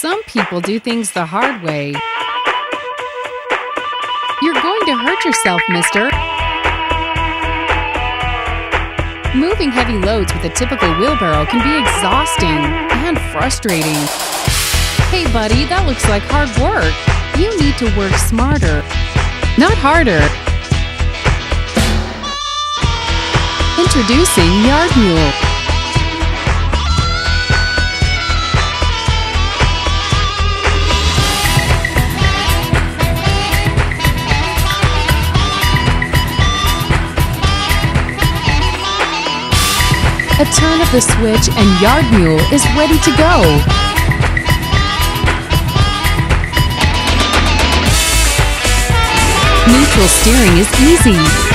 Some people do things the hard way. You're going to hurt yourself, mister. Moving heavy loads with a typical wheelbarrow can be exhausting and frustrating. Hey, buddy, that looks like hard work. You need to work smarter, not harder. Introducing Yard Mule. A turn of the switch and Yard Mule is ready to go. Neutral steering is easy.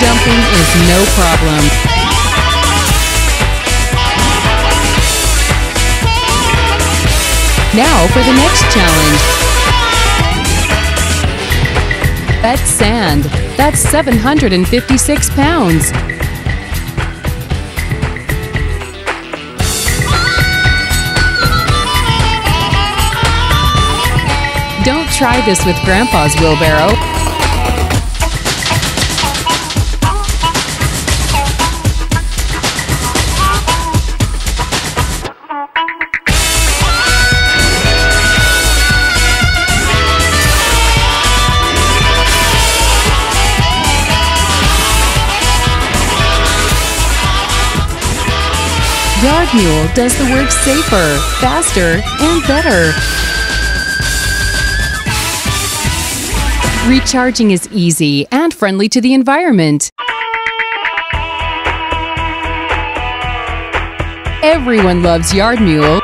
Dumping is no problem. Now for the next challenge. That's sand. That's 756 pounds. Don't try this with Grandpa's wheelbarrow. Yard Mule does the work safer, faster, and better. Recharging is easy and friendly to the environment. Everyone loves Yard Mule.